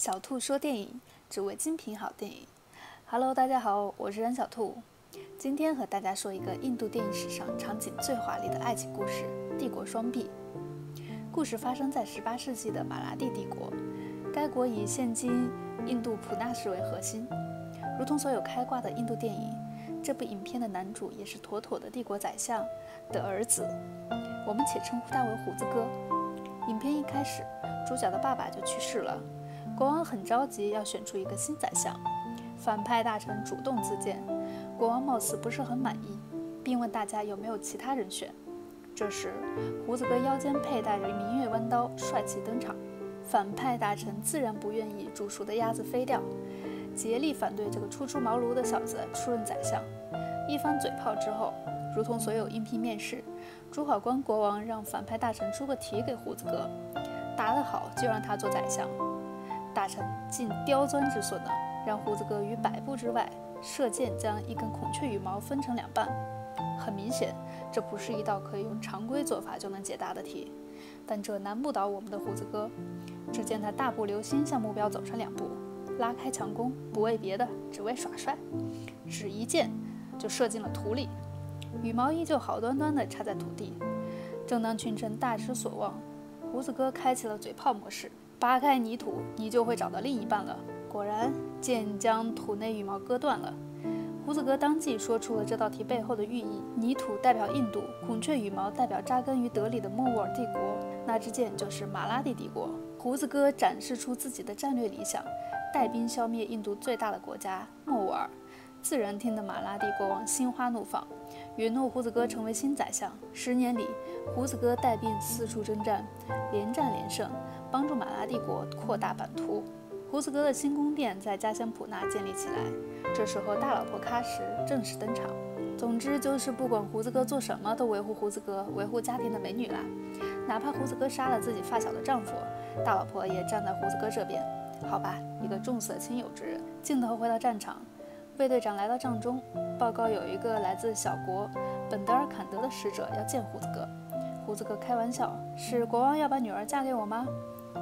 小兔说电影，只为精品好电影。Hello， 大家好，我是冉小兔。今天和大家说一个印度电影史上场景最华丽的爱情故事——帝国双璧。故事发生在18世纪的马拉地帝国，该国以现今印度普纳市为核心。如同所有开挂的印度电影，这部影片的男主也是妥妥的帝国宰相的儿子，我们且称呼他为胡子哥。影片一开始，主角的爸爸就去世了。国王很着急，要选出一个新宰相。反派大臣主动自荐，国王貌似不是很满意，并问大家有没有其他人选。这时，胡子哥腰间佩戴着明月弯刀，帅气登场。反派大臣自然不愿意煮熟的鸭子飞掉，竭力反对这个初出茅庐的小子出任宰相。一番嘴炮之后，如同所有应聘面试，主考官国王让反派大臣出个题给胡子哥，答得好就让他做宰相。大臣尽刁钻之所能，让胡子哥于100步之外射箭，将一根孔雀羽毛分成2半。很明显，这不是一道可以用常规做法就能解答的题，但这难不倒我们的胡子哥。只见他大步流星向目标走上2步，拉开强弓，不为别的，只为耍帅，只一箭就射进了土里，羽毛依旧好端端地插在土地。正当群臣大失所望，胡子哥开启了嘴炮模式，扒开泥土，你就会找到另一半了。果然，剑将土内羽毛割断了。胡子哥当即说出了这道题背后的寓意：泥土代表印度，孔雀羽毛代表扎根于德里的莫卧儿帝国，那支箭就是马拉地帝国。胡子哥展示出自己的战略理想，带兵消灭印度最大的国家莫卧儿，自然听得马拉地国王心花怒放，允诺胡子哥成为新宰相。10年里，胡子哥带兵四处征战，连战连胜，帮助马拉帝国扩大版图。胡子哥的新宫殿在家乡普纳建立起来，这时候大老婆喀什正式登场。总之就是不管胡子哥做什么，都维护胡子哥，维护家庭的美女啦。哪怕胡子哥杀了自己发小的丈夫，大老婆也站在胡子哥这边。好吧，一个重色轻友之人。镜头回到战场，卫队长来到帐中，报告有一个来自小国本德尔坎德的使者要见胡子哥。胡子哥开玩笑：“是国王要把女儿嫁给我吗？”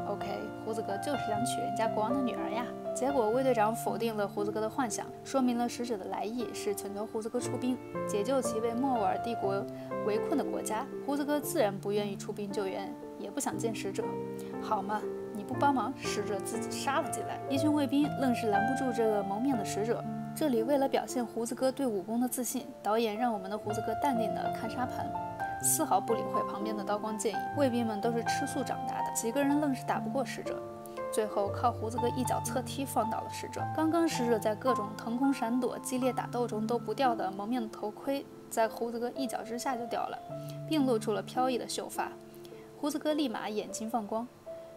OK， 胡子哥就是想娶人家国王的女儿呀。结果卫队长否定了胡子哥的幻想，说明了使者的来意是请求胡子哥出兵解救其被莫卧儿帝国围困的国家。胡子哥自然不愿意出兵救援，也不想见使者。好嘛，你不帮忙，使者自己杀了进来。一群卫兵愣是拦不住这个蒙面的使者。这里为了表现胡子哥对武功的自信，导演让我们的胡子哥淡定地看沙盘，丝毫不理会旁边的刀光剑影。卫兵们都是吃素长大的，几个人愣是打不过使者，最后靠胡子哥一脚侧踢放倒了使者。刚刚使者在各种腾空闪躲、激烈打斗中都不掉的蒙面的头盔，在胡子哥一脚之下就掉了，并露出了飘逸的秀发。胡子哥立马眼睛放光，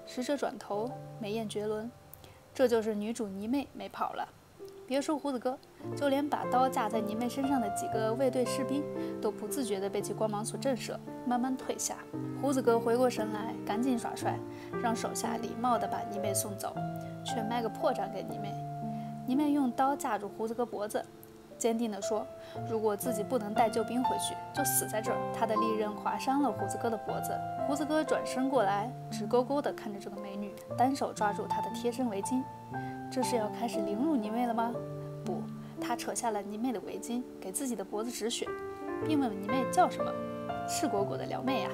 使者转头，美艳绝伦。这就是女主泥妹没跑了。别说胡子哥，就连把刀架在泥妹身上的几个卫队士兵都不自觉地被其光芒所震慑，慢慢退下。胡子哥回过神来，赶紧耍帅，让手下礼貌地把泥妹送走，却卖个破绽给泥妹。泥妹用刀架住胡子哥脖子，坚定地说：“如果自己不能带救兵回去，就死在这儿。”他的利刃划伤了胡子哥的脖子，胡子哥转身过来，直勾勾地看着这个美女，单手抓住她的贴身围巾。这是要开始凌辱泥妹了吗？不，他扯下了泥妹的围巾，给自己的脖子止血，并问泥妹叫什么，赤果果的撩妹呀。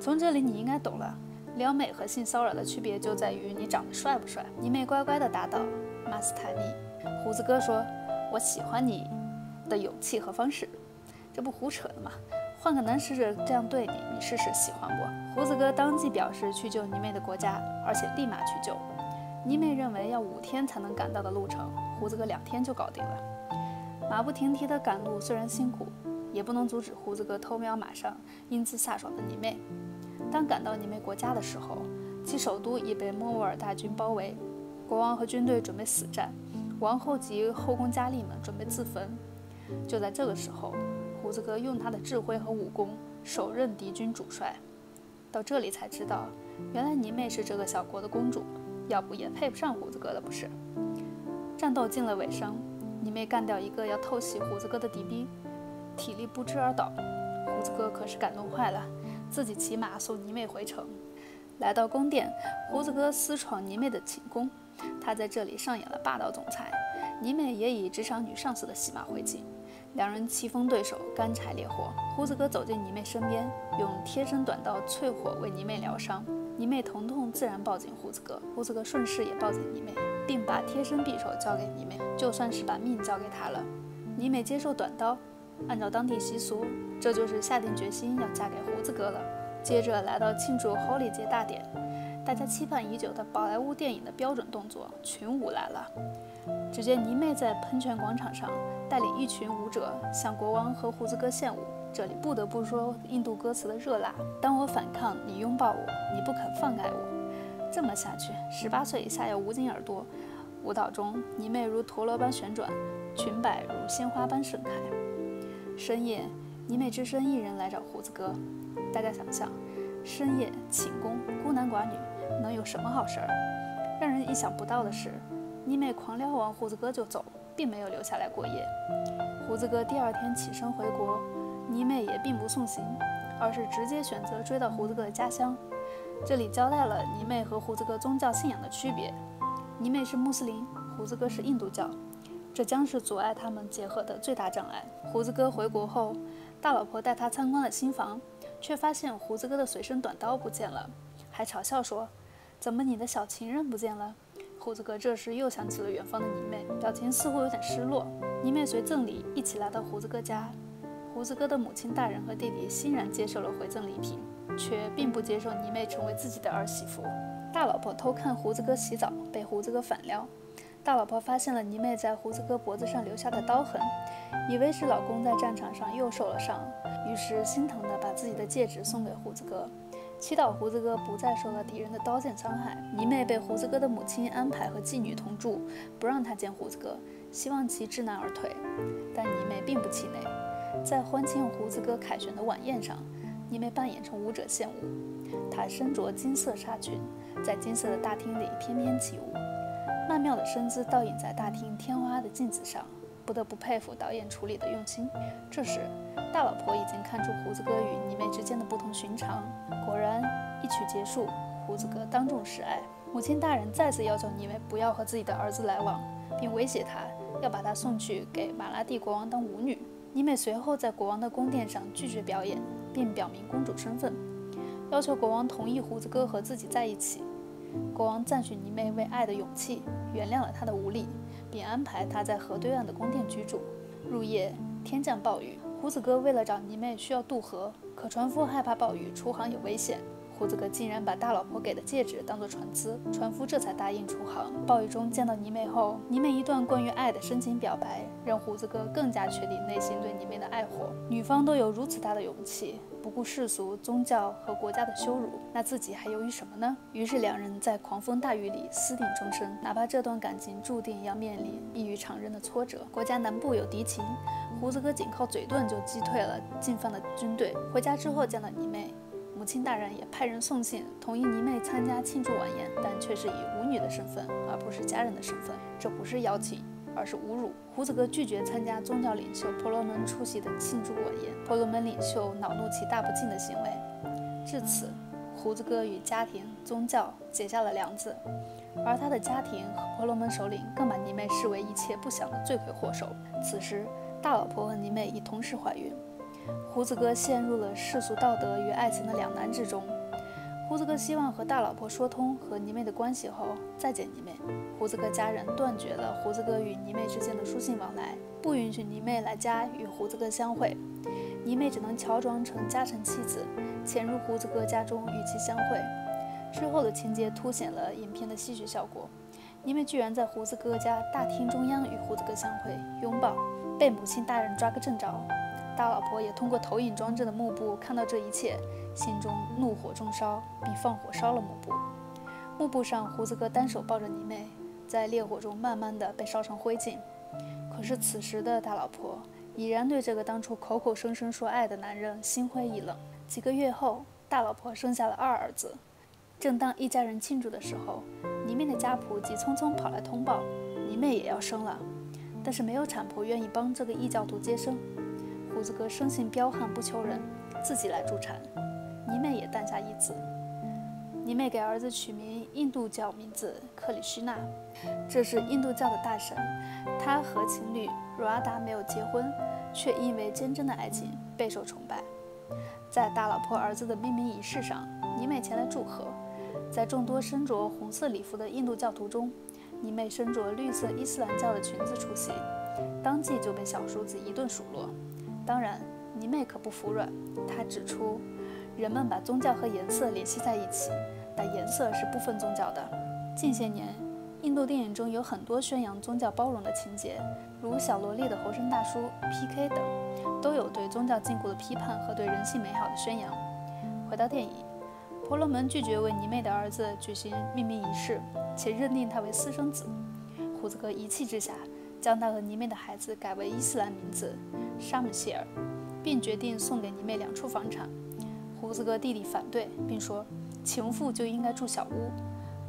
从这里你应该懂了，撩妹和性骚扰的区别就在于你长得帅不帅。泥妹乖乖地答道：“马斯塔尼。”胡子哥说：“我喜欢你的勇气和方式。”这不胡扯的吗？换个男使者这样对你，你试试喜欢不？胡子哥当即表示去救泥妹的国家，而且立马去救。泥妹认为要5天才能赶到的路程，胡子哥2天就搞定了。马不停蹄的赶路虽然辛苦，也不能阻止胡子哥偷瞄马上英姿飒爽的泥妹。当赶到泥妹国家的时候，其首都已被莫卧儿大军包围，国王和军队准备死战，王后及后宫佳丽们准备自焚。就在这个时候，胡子哥用他的智慧和武功手刃敌军主帅。到这里才知道，原来泥妹是这个小国的公主，要不也配不上胡子哥了不是？战斗进了尾声，泥妹干掉一个要偷袭胡子哥的敌兵，体力不支而倒。胡子哥可是感动坏了，自己骑马送泥妹回城。来到宫殿，胡子哥私闯泥妹的寝宫，他在这里上演了霸道总裁，尼美也以职场女上司的戏码回击。两人棋逢对手，干柴烈火。胡子哥走进尼妹身边，用贴身短刀淬火为尼妹疗伤。尼妹疼痛自然抱紧胡子哥，胡子哥顺势也抱紧尼妹，并把贴身匕首交给尼妹，就算是把命交给他了。尼妹接受短刀，按照当地习俗，这就是下定决心要嫁给胡子哥了。接着来到庆祝 Holi 节大典，大家期盼已久的宝莱坞电影的标准动作群舞来了。只见尼妹在喷泉广场上带领一群舞者向国王和胡子哥献舞，这里不得不说印度歌词的热辣。当我反抗，你拥抱我，你不肯放开我。这么下去，18岁以下要捂紧耳朵。舞蹈中，尼妹如陀螺般旋转，裙摆如鲜花般盛开。深夜，尼妹只身一人来找胡子哥。大家想想，深夜寝宫，孤男寡女，能有什么好事儿？让人意想不到的是，尼妹狂撩完胡子哥就走，并没有留下来过夜。胡子哥第二天起身回国，尼妹也并不送行，而是直接选择追到胡子哥的家乡。这里交代了尼妹和胡子哥宗教信仰的区别，尼妹是穆斯林，胡子哥是印度教，这将是阻碍他们结合的最大障碍。胡子哥回国后，大老婆带他参观了新房，却发现胡子哥的随身短刀不见了，还嘲笑说：“怎么你的小情人不见了？”胡子哥这时又想起了远方的尼妹，表情似乎有点失落。尼妹随赠礼一起来到胡子哥家，胡子哥的母亲大人和弟弟欣然接受了回赠礼品，却并不接受尼妹成为自己的儿媳妇。大老婆偷看胡子哥洗澡，被胡子哥反撩。大老婆发现了尼妹在胡子哥脖子上留下的刀痕，以为是老公在战场上又受了伤，于是心疼地把自己的戒指送给胡子哥，祈祷胡子哥不再受到敌人的刀剑伤害。尼妹被胡子哥的母亲安排和妓女同住，不让她见胡子哥，希望其知难而退。但尼妹并不气馁，在欢庆胡子哥凯旋的晚宴上，尼妹扮演成舞者献舞。她身着金色纱裙，在金色的大厅里翩翩起舞，曼妙的身姿倒影在大厅天花的镜子上，不得不佩服导演处理的用心。这时，大老婆已经看出胡子哥与尼妹之间的不同寻常。果然，一曲结束，胡子哥当众示爱。母亲大人再次要求尼妹不要和自己的儿子来往，并威胁他要把他送去给马拉蒂国王当舞女。尼妹随后在国王的宫殿上拒绝表演，并表明公主身份，要求国王同意胡子哥和自己在一起。国王赞许尼妹为爱的勇气，原谅了她的无力，并安排她在河对岸的宫殿居住。入夜，天降暴雨。胡子哥为了找尼妹需要渡河，可船夫害怕暴雨出航有危险，胡子哥竟然把大老婆给的戒指当作船资，船夫这才答应出航。暴雨中见到尼妹后，尼妹一段关于爱的深情表白，让胡子哥更加确定内心对尼妹的爱火。女方都有如此大的勇气，不顾世俗、宗教和国家的羞辱，那自己还犹豫什么呢？于是两人在狂风大雨里私定终身，哪怕这段感情注定要面临异于常人的挫折。国家南部有敌情，胡子哥仅靠嘴遁就击退了进犯的军队。回家之后见到尼妹，母亲大人也派人送信，同意尼妹参加庆祝晚宴，但却是以舞女的身份，而不是家人的身份。这不是邀请，而是侮辱。胡子哥拒绝参加宗教领袖婆罗门出席的庆祝晚宴，婆罗门领袖恼怒其大不敬的行为。至此，胡子哥与家庭、宗教结下了梁子，而他的家庭和婆罗门首领更把尼妹视为一切不祥的罪魁祸首。此时，大老婆和尼妹已同时怀孕，胡子哥陷入了世俗道德与爱情的两难之中。胡子哥希望和大老婆说通和尼妹的关系后再见尼妹，胡子哥家人断绝了胡子哥与尼妹之间的书信往来，不允许尼妹来家与胡子哥相会，尼妹只能乔装成家臣妻子潜入胡子哥家中与其相会。之后的情节凸显了影片的戏剧效果，尼妹居然在胡子哥家大厅中央与胡子哥相会拥抱，被母亲大人抓个正着。大老婆也通过投影装置的幕布看到这一切，心中怒火中烧，并放火烧了幕布。幕布上，胡子哥单手抱着尼妹，在烈火中慢慢的被烧成灰烬。可是此时的大老婆已然对这个当初口口声声说爱的男人心灰意冷。几个月后，大老婆生下了二儿子。正当一家人庆祝的时候，尼妹的家仆急匆匆跑来通报，尼妹也要生了，但是没有产婆愿意帮这个异教徒接生。胡子哥生性彪悍不求人，自己来助产，尼妹也诞下一子。你妹给儿子取名印度教名字克里希纳，这是印度教的大神。他和情侣茹阿达没有结婚，却因为坚贞的爱情备受崇拜。在大老婆儿子的命名仪式上，你妹前来祝贺。在众多身着红色礼服的印度教徒中，你妹身着绿色伊斯兰教的裙子出席，当即就被小叔子一顿数落。当然，你妹可不服软，她指出，人们把宗教和颜色联系在一起，但颜色是不分宗教的。近些年，印度电影中有很多宣扬宗教包容的情节，如《小萝莉的猴身大叔》、PK 等，都有对宗教禁锢的批判和对人性美好的宣扬。回到电影，婆罗门拒绝为尼妹的儿子举行命名仪式，且认定他为私生子。胡子哥一气之下，将他和尼妹的孩子改为伊斯兰名字沙姆谢尔，并决定送给尼妹2处房产。胡子哥弟弟反对，并说情妇就应该住小屋。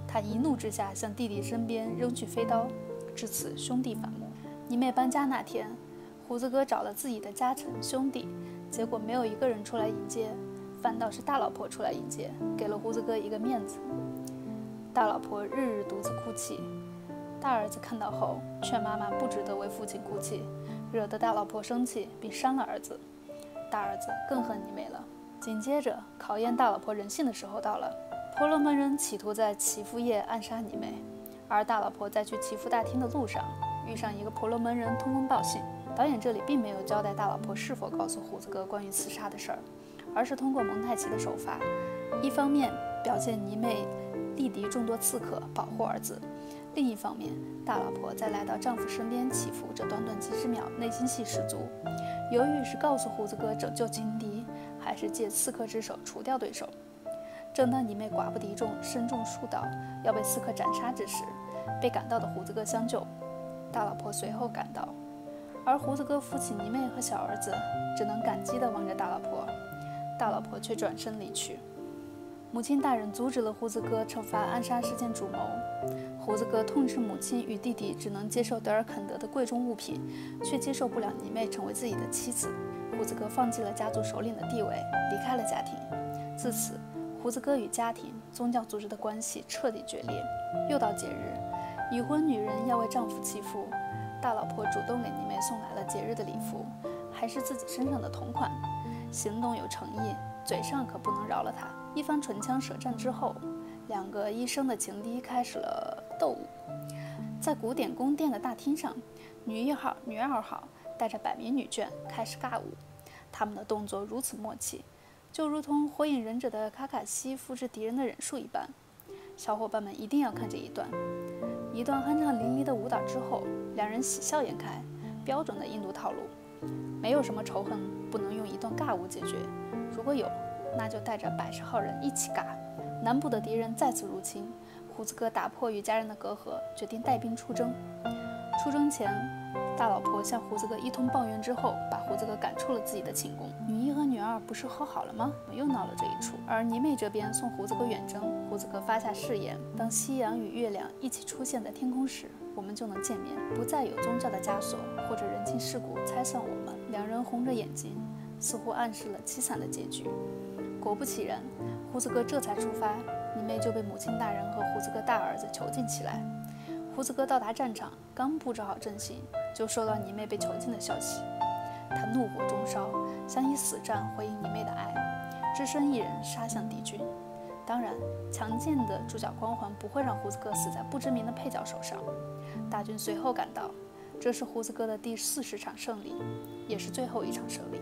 他一怒之下向弟弟身边扔去飞刀，至此兄弟反目。尼妹搬家那天，胡子哥找了自己的家臣兄弟，结果没有一个人出来迎接，反倒是大老婆出来迎接，给了胡子哥一个面子。大老婆日日独自哭泣，大儿子看到后劝妈妈不值得为父亲哭泣，惹得大老婆生气并扇了儿子。大儿子更恨尼妹了。紧接着，考验大老婆人性的时候到了。婆罗门人企图在祈福夜暗杀尼妹，而大老婆在去祈福大厅的路上遇上一个婆罗门人通风报信。导演这里并没有交代大老婆是否告诉胡子哥关于刺杀的事儿，而是通过蒙太奇的手法，一方面表现尼妹力敌众多刺客保护儿子，另一方面大老婆在来到丈夫身边祈福这短短几十秒内心戏十足。由于是告诉胡子哥拯救情敌，还是借刺客之手除掉对手。正当你妹寡不敌众，身中数刀，要被刺客斩杀之时，被赶到的胡子哥相救，大老婆随后赶到，而胡子哥扶起你妹和小儿子，只能感激地望着大老婆，大老婆却转身离去。母亲大人阻止了胡子哥惩罚暗杀事件主谋，胡子哥痛斥母亲与弟弟只能接受德尔肯德的贵重物品，却接受不了你妹成为自己的妻子。胡子哥放弃了家族首领的地位，离开了家庭。自此，胡子哥与家庭、宗教组织的关系彻底决裂。又到节日，已婚女人要为丈夫祈福，大老婆主动给尼妹送来了节日的礼服，还是自己身上的同款。行动有诚意，嘴上可不能饶了她。一番唇枪舌战之后，2个医生的情敌开始了斗舞。在古典宫殿的大厅上，女1号、女2号带着100名女眷开始尬舞。他们的动作如此默契，就如同火影忍者的卡卡西复制敌人的忍术一般。小伙伴们一定要看这一段酣畅淋漓的舞蹈之后，2人喜笑颜开，标准的印度套路。没有什么仇恨不能用一段尬舞解决，如果有，那就带着80号人一起尬。南部的敌人再次入侵，胡子哥打破与家人的隔阂，决定带兵出征。出征前，大老婆向胡子哥一通抱怨之后，把胡子哥赶出了自己的寝宫。女1和女2不是和好了吗？怎么又闹了这一出？而尼妹这边送胡子哥远征，胡子哥发下誓言：当夕阳与月亮一起出现在天空时，我们就能见面，不再有宗教的枷锁或者人情世故拆散我们。2人红着眼睛，似乎暗示了凄惨的结局。果不其然，胡子哥这才出发，尼妹就被母亲大人和胡子哥大儿子囚禁起来。胡子哥到达战场，刚布置好阵型，就收到尼妹被囚禁的消息。他怒火中烧，想以死战回应尼妹的爱，只身一人杀向敌军。当然，强健的主角光环不会让胡子哥死在不知名的配角手上。大军随后赶到，这是胡子哥的第40场胜利，也是最后一场胜利。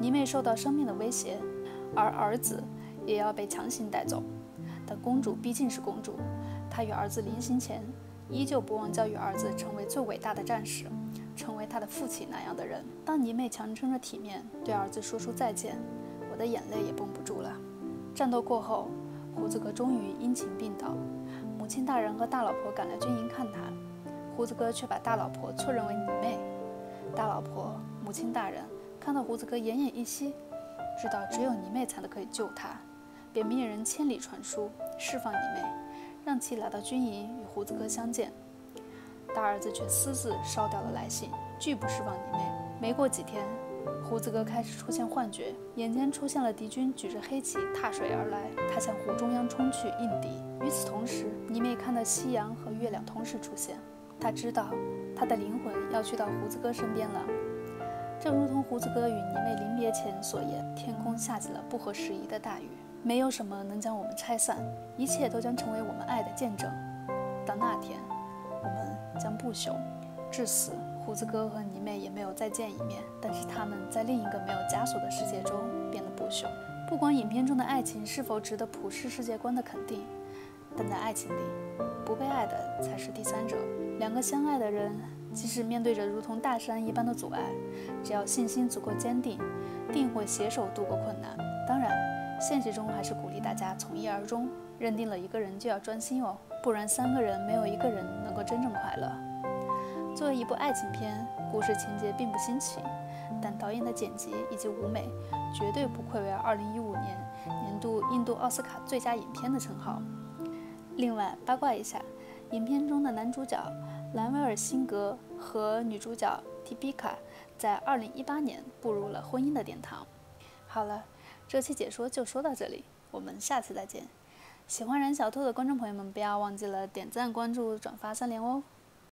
尼妹受到生命的威胁，而儿子也要被强行带走。但公主毕竟是公主，她与儿子临行前依旧不忘教育儿子成为最伟大的战士，成为他的父亲那样的人。当尼妹强撑着体面对儿子说出再见，我的眼泪也绷不住了。战斗过后，胡子哥终于因情病倒，母亲大人和大老婆赶来军营看他，胡子哥却把大老婆错认为尼妹。大老婆、母亲大人看到胡子哥奄奄一息，知道只有尼妹才能可以救他，便命人千里传书释放尼妹，让其来到军营与胡子哥相见。大儿子却私自烧掉了来信，拒不释放你妹。没过几天，胡子哥开始出现幻觉，眼前出现了敌军举着黑旗踏水而来，他向湖中央冲去应敌。与此同时，泥妹看到夕阳和月亮同时出现，她知道她的灵魂要去到胡子哥身边了。正如同胡子哥与泥妹临别前所言，天空下起了不合时宜的大雨，没有什么能将我们拆散，一切都将成为我们爱的见证。到那天，我们将不朽。至此，胡子哥和泥妹也没有再见一面，但是他们在另一个没有枷锁的世界中变得不朽。不管影片中的爱情是否值得普世世界观的肯定，但在爱情里，不被爱的才是第三者。两个相爱的人，即使面对着如同大山一般的阻碍，只要信心足够坚定，定会携手度过困难。当然，现实中还是鼓励大家从一而终，认定了一个人就要专心哦，不然三个人没有一个人能够真正快乐。作为一部爱情片，故事情节并不新奇，但导演的剪辑以及舞美绝对不愧为2015年度印度奥斯卡最佳影片的称号。另外八卦一下，影片中的男主角兰维尔·辛格和女主角蒂比卡在2018年步入了婚姻的殿堂。好了，这期解说就说到这里，我们下次再见。喜欢燃小兔的观众朋友们，不要忘记了点赞、关注、转发3连哦。